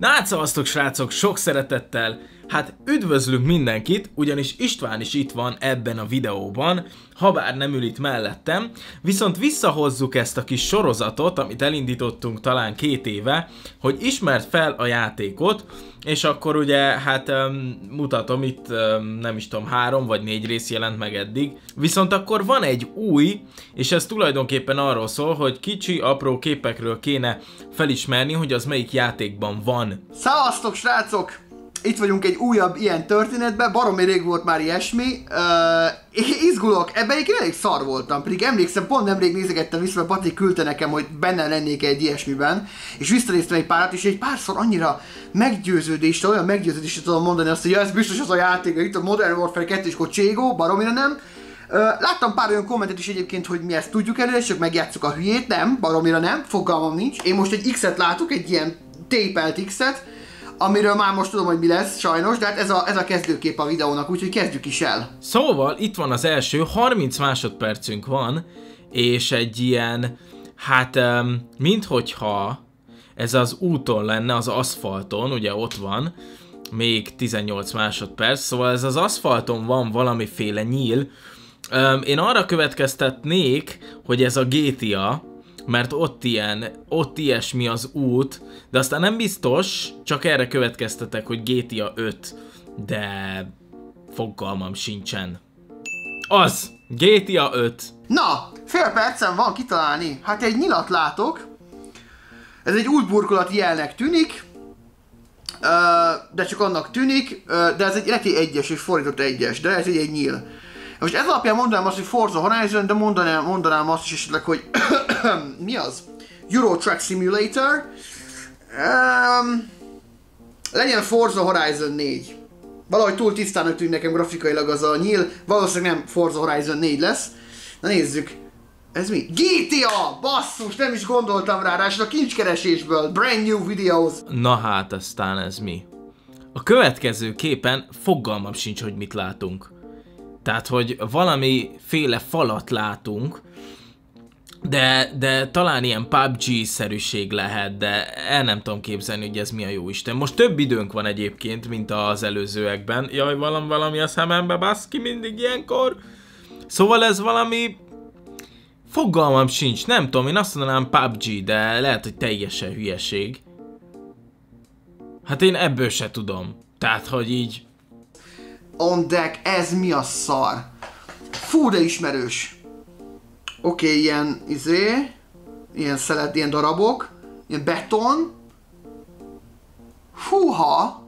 Na hát szavaztok, srácok, sok szeretettel! Hát üdvözlünk mindenkit, ugyanis István is itt van ebben a videóban, habár nem ül itt mellettem, viszont visszahozzuk ezt a kis sorozatot, amit elindítottunk talán 2 éve, hogy ismert fel a játékot, és akkor ugye, hát mutatom itt, nem is tudom, 3 vagy 4 rész jelent meg eddig, viszont akkor van egy új, és ez tulajdonképpen arról szól, hogy kicsi, apró képekről kéne felismerni, hogy az melyik játékban van. Szevasztok, srácok! Itt vagyunk egy újabb ilyen történetben, baromi rég volt már ilyesmi, izgulok, ebben én elég szar voltam, pedig emlékszem, pont nemrég nézegettem vissza, mert Patrik küldte nekem, hogy benne lennék egy ilyesmiben, és visszanéztem egy párat, és egy párszor annyira meggyőződésre, olyan meggyőződésre tudom mondani azt, hogy ja, ez biztos az a játék, itt a Modern Warfare 2 és Kocségó, baromira nem. Láttam pár olyan kommentet is egyébként, hogy mi ezt tudjuk előre, és csak megjátszuk a hülyét, nem, baromira nem, fogalmam nincs. Én most egy X-et látok, egy ilyen tépelt X-et, amiről már most tudom, hogy mi lesz, sajnos, de hát ez a kezdőkép a videónak, úgyhogy kezdjük is el. Szóval itt van az első, 30 másodpercünk van, és egy ilyen, hát minthogyha ez az úton lenne, az aszfalton, ugye ott van, még 18 másodperc, szóval ez az aszfalton van valamiféle nyíl. Én arra következtetnék, hogy ez a GTA, mert ott ilyen, ott ilyesmi az út, de aztán nem biztos, csak erre következtetek, hogy GTA 5, de fogalmam sincsen. Az! GTA 5! Na, fél percen van kitalálni. Hát egy nyilat látok. Ez egy útburkolat jelnek tűnik, de csak annak tűnik, de ez egy leti egyes és fordított egyes, de ez egy nyíl. Most ez alapján mondanám azt, hogy Forza Horizon, de mondanám azt is esetleg, hogy mi az? Euro Truck Simulator. Legyen Forza Horizon 4. Valahogy túl tisztának tűnik nekem grafikailag az a nyíl. Valószínűleg nem Forza Horizon 4 lesz. Na nézzük. Ez mi? GTA! Basszus, nem is gondoltam rá, a kincskeresésből. Brand new videos. Na hát aztán ez mi? A következő képen fogalmam sincs, hogy mit látunk. Tehát, hogy valamiféle falat látunk, de talán ilyen PUBG-szerűség lehet, de el nem tudom képzelni, hogy ez mi a jó Isten. Most több időnk van egyébként, mint az előzőekben. Jaj, valami a szemembe baszki mindig ilyenkor. Szóval ez valami... Fogalmam sincs, nem tudom, én azt mondanám PUBG, de lehet, hogy teljesen hülyeség. Hát én ebből se tudom. Tehát, hogy így... On deck, ez mi a szar? Fú, de ismerős. Oké, ilyen izé, ilyen szelet, ilyen darabok, ilyen beton. Húha!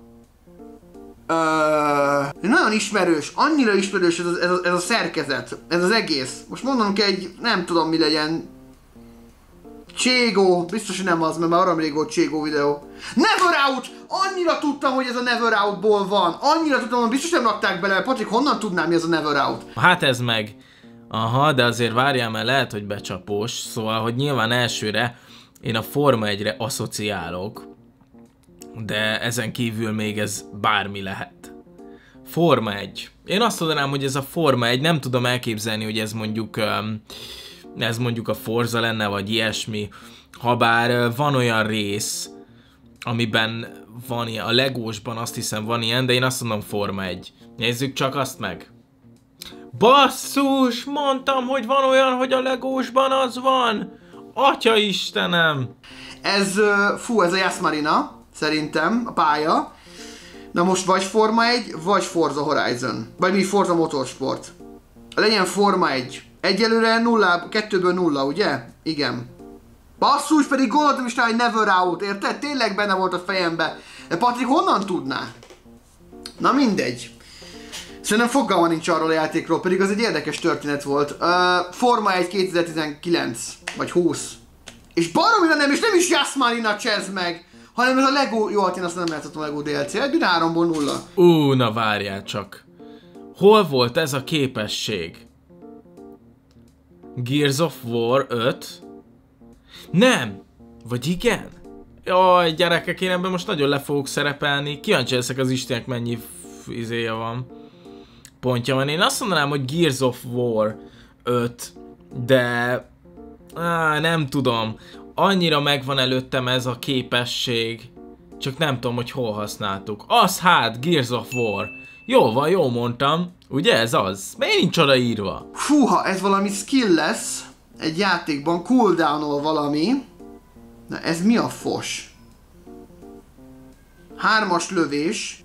Nagyon ismerős, annyira ismerős ez a szerkezet, ez az egész. Most mondanom kell egy, nem tudom mi legyen. Cségó, biztos, hogy nem az, mert már arra rég volt Cségó videó. Never Out! Annyira tudtam, hogy ez a Never Out-ból van. Annyira tudtam, hogy biztos nem rakták bele. Patrik, honnan tudnám, mi ez a Never Out? Hát ez meg. Aha, de azért várjál, mert lehet, hogy becsapós. Szóval, hogy nyilván elsőre én a Forma 1-re asszociálok. De ezen kívül még ez bármi lehet. Forma 1. Én azt mondanám, hogy ez a Forma 1, nem tudom elképzelni, hogy ez mondjuk a Forza lenne, vagy ilyesmi. Habár van olyan rész, amiben van ilyen, a Legósban azt hiszem van ilyen, de én azt mondom Forma 1. Nézzük csak azt meg. Basszus, mondtam, hogy van olyan, hogy a Legósban az van. Atya Istenem! Ez, fú, ez a Yas Marina, szerintem, a pálya. Na most vagy Forma 1, vagy Forza Horizon. Vagy mi Forza Motorsport. Legyen Forma 1. Egyelőre 0, 2-ből 0, ugye? Igen. Basszus, pedig gondoltam is rá, hogy Never Out, érted? Tényleg benne volt a fejembe. De Patrik honnan tudná? Na mindegy. Szerintem fogalma nincs arról a játékról, pedig az egy érdekes történet volt. Forma 1 2019, vagy 20. És baromira nem, és nem is Yas Marina csezd meg, hanem ez a Lego... Jó, hát én azt nem láthatom a Lego DLC, egy 3-ból 0. Na várjál csak. Hol volt ez a képesség? Gears of War 5? Nem! Vagy igen? Jaj, gyerekek, én ebben most nagyon le fogok szerepelni. Kíváncsi leszek az Istennek mennyi izéje van. Pontja van. Én azt mondanám, hogy Gears of War 5, de... Nem tudom. Annyira megvan előttem ez a képesség. Csak nem tudom, hogy hol használtuk. Az hát, Gears of War. Jól van, jól mondtam. Ugye ez az? Még nincs oda írva. Fúha, ez valami skill lesz. Egy játékban cooldownol valami. Na ez mi a fos? 3-as lövés.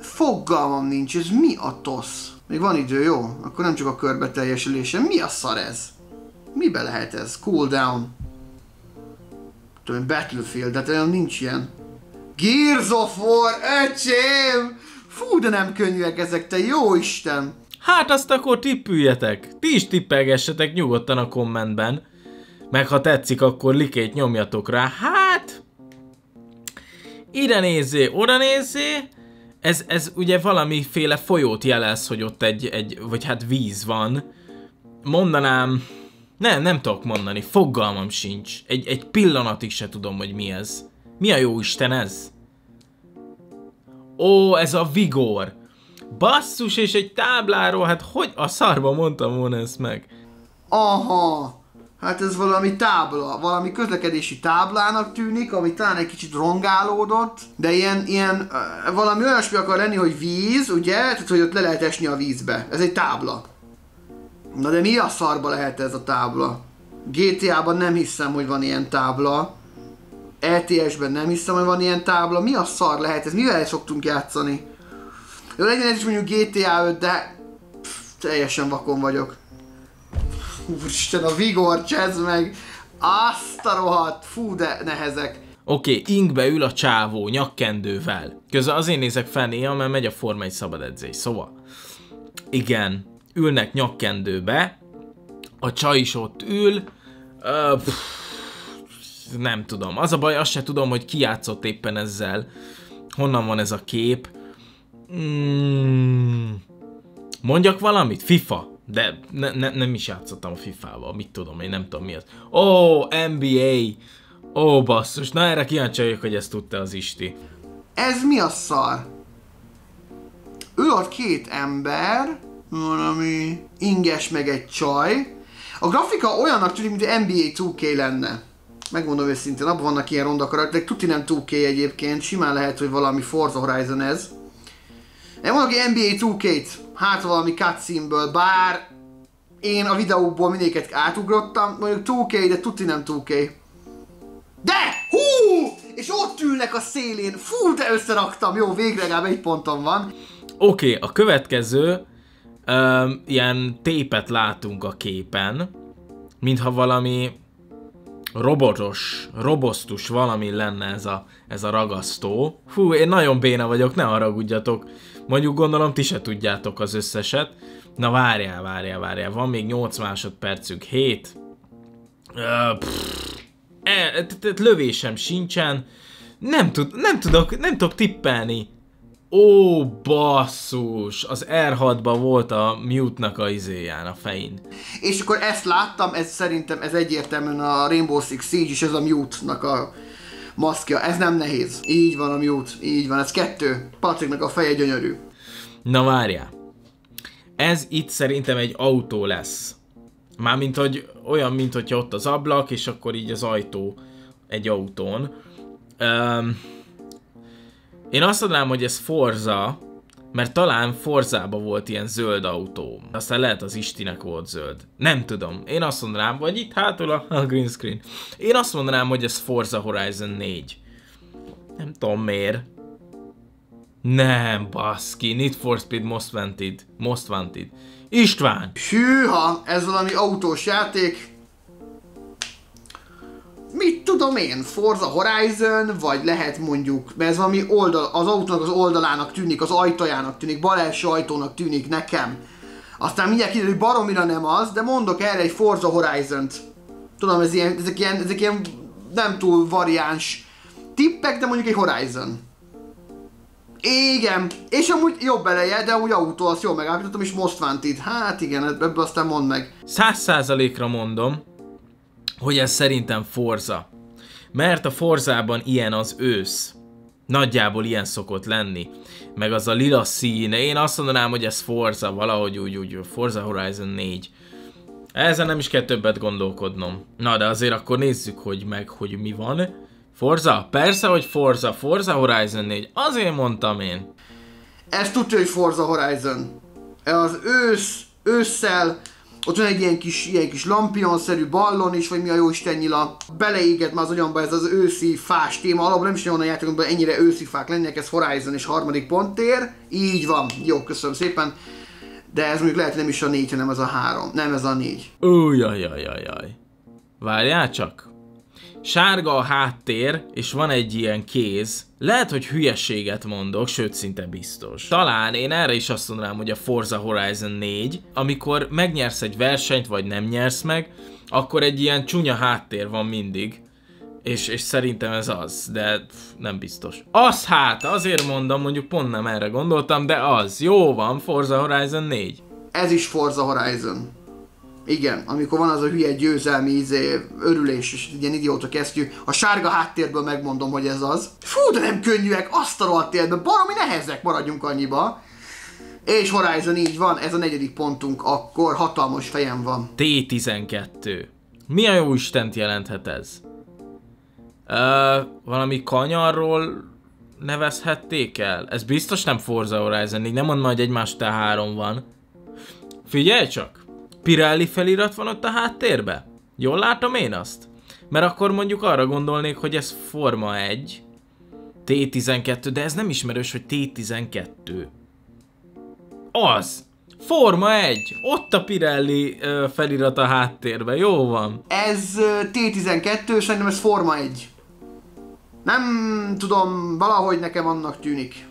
Fogalmam nincs, ez mi a tosz? Még van idő, jó? Akkor nem csak a körbe teljesülése. Mi a szar ez? Mibe lehet ez? Cooldown. Tudom, Battlefield, de olyan nincs ilyen. Gears of War, öcsém! Fú, de nem könnyűek ezek, te jó Isten! Hát azt akkor tippüljetek! Ti is tippelgessetek nyugodtan a kommentben. Meg ha tetszik, akkor likét nyomjatok rá. Hát... ide nézzé, oda nézzé. Ez ugye valamiféle folyót jelez, hogy ott vagy hát víz van. Mondanám... nem tudok mondani, fogalmam sincs. Egy pillanatig se tudom, hogy mi ez. Mi a jó Isten ez? Ó, ez a Vigor. Basszus, és egy tábláról, hát hogy a szarba mondtam volna ezt meg? Aha, hát ez valami tábla, valami közlekedési táblának tűnik, ami talán egy kicsit rongálódott, de ilyen valami olyasmi akar lenni, hogy víz, ugye? Tehát, hogy ott le lehet esni a vízbe. Ez egy tábla. Na de mi a szarba lehet ez a tábla? GTA-ban nem hiszem, hogy van ilyen tábla. ETS-ben nem hiszem, hogy van ilyen tábla. Mi a szar lehet ez? Mivel szoktunk játszani? Jó, legyen ez is mondjuk GTA 5, de... pff, teljesen vakon vagyok. Úristen, a Vigor, csezd meg! Azt a rohadt! Fú, de nehezek! Oké, inkbe ül a csávó, nyakkendővel. Közben azért nézek fel néha, mert megy a Forma 1 szabad edzés, szóval... igen. Ülnek nyakkendőbe, a csaj is ott ül, nem tudom, az a baj, azt se tudom, hogy ki játszott éppen ezzel, honnan van ez a kép. Mondjak valamit? FIFA, de nem is játszottam a FIFA-val, mit tudom, én nem tudom mi az. Ó, NBA, ó basszus, na erre kíváncsi vagyok, hogy ezt tudta az Isti. Ez mi a szar? Ő ott két ember, valami inges meg egy csaj. A grafika olyannak tűnik, mint NBA 2K lenne. Megmondom őszintén, abban vannak ilyen ronda karakterek, tuti nem 2K egyébként, simán lehet, hogy valami Forza Horizon ez. Én mondok egy NBA 2K-t, hát valami cutscene-ből, bár én a videóból mindéket átugrottam, mondjuk 2K, de tuti nem 2K. De! Hú! És ott ülnek a szélén, fú, de összeraktam, jó, végre legalább egy ponton van. Oké, a következő... ilyen tépet látunk a képen, mintha valami robotos, robosztus valami lenne ez a ragasztó. Hú, én nagyon béna vagyok, ne haragudjatok. Mondjuk gondolom ti se tudjátok az összeset. Na várjál, van még 8 másodpercük, 7. Lövésem sincsen. Nem tudok tippelni. Ó, basszus! Az R6-ban volt a Mute-nak a izéján a fején. És akkor ezt láttam, ez szerintem ez egyértelműen a Rainbow Six Siege, és ez a Mute-nak a maszkja. Ez nem nehéz. Így van a Mute, így van, ez 2. Patriknak a feje gyönyörű. Na várjál. Ez itt szerintem egy autó lesz. Mármint, hogy olyan, mint hogyha ott az ablak, és akkor így az ajtó egy autón. Én azt mondanám, hogy ez Forza, mert talán Forzában volt ilyen zöld autó. Aztán lehet az Istinek volt zöld. Nem tudom. Én azt mondanám, vagy itt hátul a green screen. Én azt mondanám, hogy ez Forza Horizon 4. Nem tudom miért. Nem, baszki. Need for Speed Most Wanted. István! Hűha, ez valami autós játék. Mit tudom én, Forza Horizon, vagy lehet mondjuk, mert ez valami oldal, az autónak az oldalának tűnik, az ajtajának tűnik, bal első ajtónak tűnik nekem. Aztán mindjárt kiderül, hogy baromira nem az, de mondok erre egy Forza Horizont. Tudom, ezek ilyen nem túl variáns tippek, de mondjuk egy Horizon. Igen, és amúgy jobb eleje, de amúgy autó, azt jól megállapítottam, és Most Wanted. Hát igen, ebből aztán mondd meg. 100%-ra mondom, hogy ez szerintem Forza. Mert a Forzában ilyen az ősz. Nagyjából ilyen szokott lenni. Meg az a lila szín. Én azt mondanám, hogy ez Forza, valahogy úgy Forza Horizon 4. Ezzel nem is kell többet gondolkodnom. Na de azért akkor nézzük, hogy mi van. Forza? Persze, hogy Forza. Forza Horizon 4. Azért mondtam én. Ezt tudja, hogy Forza Horizon. Az ősszel, ott van egy ilyen kis lampionszerű ballon is, vagy mi a jóisten nyila. Beleégett már az agyamba ez az őszi fás téma. Alapból nem is olyan játékokban ennyire őszi fák lennek, ez Horizon és harmadik ponttér. Így van. Jó, köszönöm szépen. De ez mondjuk lehet, nem is a 4, hanem ez a 3. Nem ez a 4. Újjajjajjajjaj. Várjál csak. Sárga a háttér, és van egy ilyen kéz. Lehet, hogy hülyeséget mondok, sőt, szinte biztos. Talán én erre is azt mondanám, hogy a Forza Horizon 4, amikor megnyersz egy versenyt, vagy nem nyersz meg, akkor egy ilyen csúnya háttér van mindig. És szerintem ez az, de nem biztos. Az hát, azért mondom, mondjuk pont nem erre gondoltam, de az. Jó van, Forza Horizon 4. Ez is Forza Horizon. Igen, amikor van az a hülye győzelmi örülés, és ilyen idióta kesztyű. A sárga háttérből megmondom, hogy ez az. Fú, de nem könnyűek, azt a rohadt életben, baromi nehezek, maradjunk annyiba. És Horizon így van, ez a negyedik pontunk, akkor hatalmas fejem van. T12. Mi a jó istent jelenthet ez? Valami kanyarról nevezhették el? Ez biztos nem Forza Horizon 4, nem mondd már, hogy egymás után 3 van. Figyelj csak! Pirelli felirat van ott a háttérbe? Jól látom én azt? Mert akkor mondjuk arra gondolnék, hogy ez Forma 1, T12, de ez nem ismerős, hogy T12. Az! Forma 1! Ott a Pirelli felirat a háttérben, jó van. Ez T12, szerintem ez Forma 1. Nem tudom, valahogy nekem annak tűnik.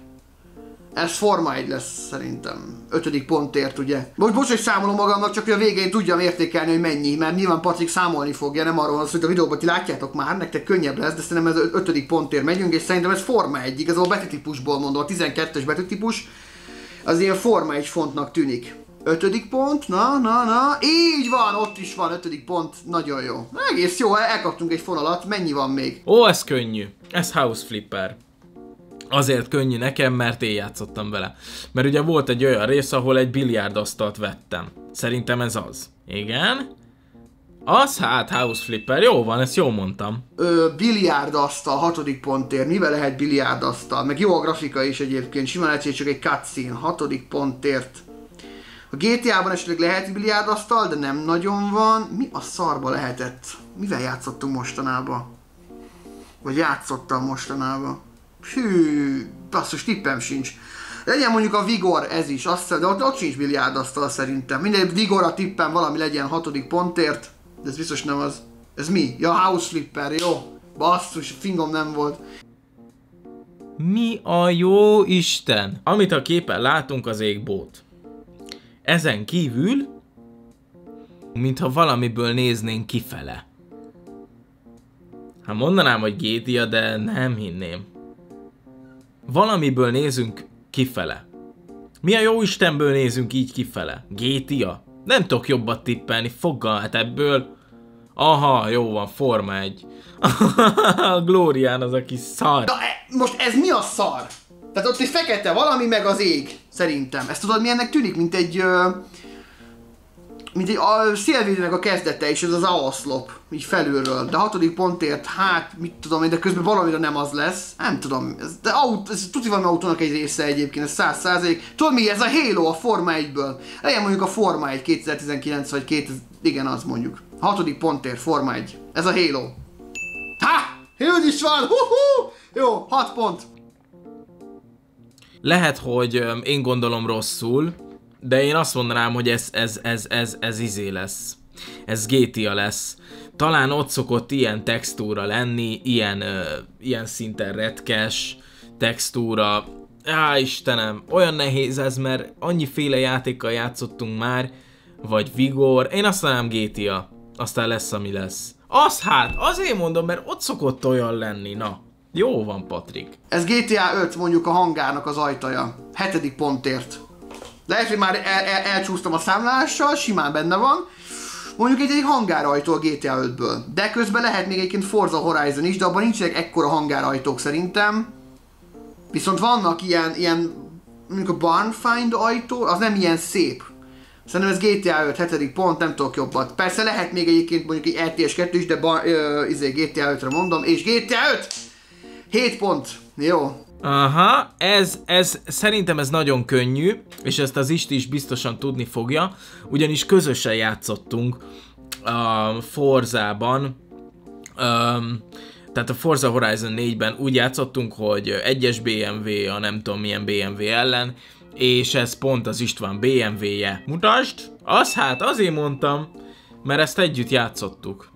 Ez Forma 1 lesz szerintem. 5. pontért, ugye. Most bocs, hogy számolom magamnak, csak hogy a végén tudjam értékelni, hogy mennyi, mert nyilván Patrik számolni fogja, nem arról van szó, hogy a videóban ti látjátok már, nektek könnyebb lesz, de szerintem ez 5. pontért megyünk, és szerintem ez Forma 1, igazából betűtípusból mondom, a 12-es betűtípus. Az ilyen Forma 1 fontnak tűnik. 5. pont, na, így van, ott is van 5. pont, nagyon jó. Egész jó, elkaptunk egy fonalat, mennyi van még? Ó, ez könnyű, ez House Flipper. Azért könnyű nekem, mert én játszottam vele. Mert ugye volt egy olyan rész, ahol egy biliárdasztalt vettem. Szerintem ez az. Igen? Az hát House Flipper, jó van, ezt jól mondtam. Biliárdasztal, 6. pontért, mivel lehet biliárdasztal? Meg jó a grafika is egyébként, simán lehet, csak egy cutscene, 6. pontért. A GTA-ban esetleg lehet biliárdasztal, de nem nagyon van. Mi a szarba lehetett? Mivel játszottunk mostanában? Vagy játszottam mostanában? Hű, basszus, tippem sincs. Legyen mondjuk a Vigor, ez is, azt hiszem, de ott sincs biliárdasztal szerintem. Mindegy, Vigor a tippem, valami legyen 6. pontért. De ez biztos nem az. Ez mi? Ja, House Flipper, jó. Basszus, fingom nem volt. Mi a jó isten? Amit a képen látunk, az égbót. Ezen kívül, mintha valamiből néznénk kifele. Hát mondanám, hogy GTA, de nem hinném. Valamiből nézünk kifele. Mi a jó istenből nézünk így kifele? GTA? Nem tudok jobbat tippelni, foggal hát ebből. Aha, jó van, Forma 1. A Glórián az a kis szar. Na, most ez mi a szar? Tehát ott egy fekete valami, meg az ég, szerintem. Ezt tudod, mi ennek tűnik? Mint egy a szélvédőnek a kezdete, és ez az aoszlop, így felülről. De 6. pontért, hát, mit tudom én, de közben valamire nem az lesz. Nem tudom, ez tuti valami autónak egy része egyébként, ez 100%. Tudod mi, ez a Halo a Forma 1-ből. Legyen mondjuk a Forma 1 2019 vagy 2000, igen, az mondjuk. 6. pontért, Forma 1. Ez a Halo. Ha! Hőd is van! Hú-hú! Jó, 6 pont. Lehet, hogy én gondolom rosszul, de én azt mondanám, hogy ez izé lesz. Ez GTA lesz. Talán ott szokott ilyen textúra lenni, ilyen szinten retkes textúra. Á, Istenem, olyan nehéz ez, mert annyiféle játékkal játszottunk már, vagy Vigor. Én azt mondanám GTA. Aztán lesz, ami lesz. Az hát, azért mondom, mert ott szokott olyan lenni, na. Jó van, Patrik. Ez GTA 5 mondjuk a hangárnak az ajtaja. 7. pontért. Lehet, hogy már elcsúsztam a számlálással, simán benne van. Mondjuk egy hangárajtó a GTA 5-ből. De közben lehet még egyébként Forza Horizon is, de abban nincsenek ekkora hangárajtók szerintem. Viszont vannak ilyen mondjuk a Barn Find ajtó, az nem ilyen szép. Szerintem ez GTA 5 7. pont, nem tudok jobbat. Persze lehet még egyébként mondjuk egy RTS 2 is, de GTA 5-re mondom, és GTA 5! 7 pont, jó. Aha, ez szerintem ez nagyon könnyű, és ezt az Isti is biztosan tudni fogja, ugyanis közösen játszottunk a Forzában, tehát a Forza Horizon 4-ben úgy játszottunk, hogy egyes BMW a nem tudom milyen BMW ellen, és ez pont az István BMW-je. Mutasd! Az hát, azért mondtam, mert ezt együtt játszottuk.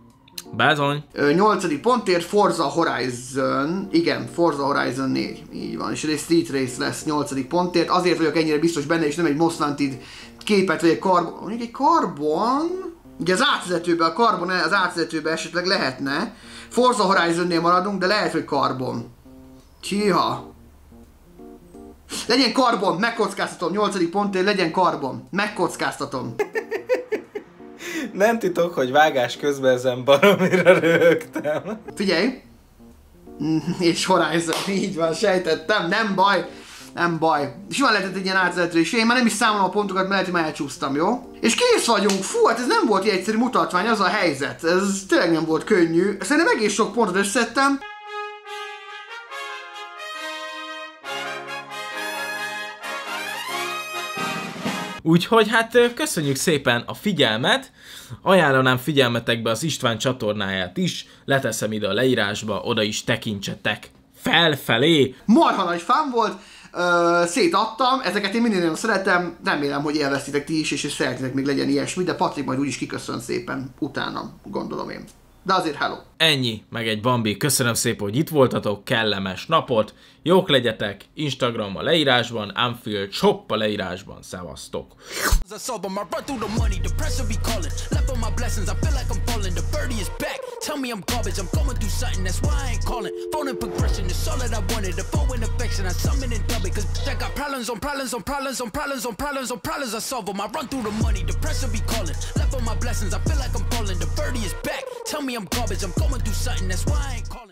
Bázony. 8. pontért Forza Horizon, igen, Forza Horizon 4, így van, és egy Street Race lesz 8. pontért, azért vagyok ennyire biztos benne, és nem egy Most Wanted képet, vagy egy karbon, mondjuk egy karbon, ugye az átvezetőben, a karbon az átvezetőben esetleg lehetne, Forza Horizonnél maradunk, de lehet, hogy karbon. Csiha. Legyen karbon, megkockáztatom, 8. pontért legyen karbon, megkockáztatom. Nem titok, hogy vágás közben ezen baromira röhögtem. Figyelj! És Horizon, így van, sejtettem, nem baj, nem baj. És van lehetett egy ilyen átvezető is, én már nem is számolom a pontokat, mert lehet, hogy már elcsúsztam, jó? És kész vagyunk, fú, hát ez nem volt ilyen egyszerű mutatvány, az a helyzet, ez tényleg nem volt könnyű. Szerintem egész sok pontot összeszedtem. Úgyhogy hát köszönjük szépen a figyelmet, ajánlanám figyelmetekbe az István csatornáját is, leteszem ide a leírásba, oda is tekintsetek felfelé. Marha nagy fán volt, szétadtam, ezeket én mindig nagyon szeretem, remélem, hogy élveztitek ti is, és szeretnétek még legyen ilyesmi, de Patrik majd úgyis kiköszön szépen utána, gondolom én. De azért hello! Ennyi, meg egy Bambi, köszönöm szépen, hogy itt voltatok, kellemes napot, jók legyetek, Instagram a leírásban, UNFIELD shop a leírásban, szevasztok! I'm garbage, I'm going through something, that's why I ain't calling.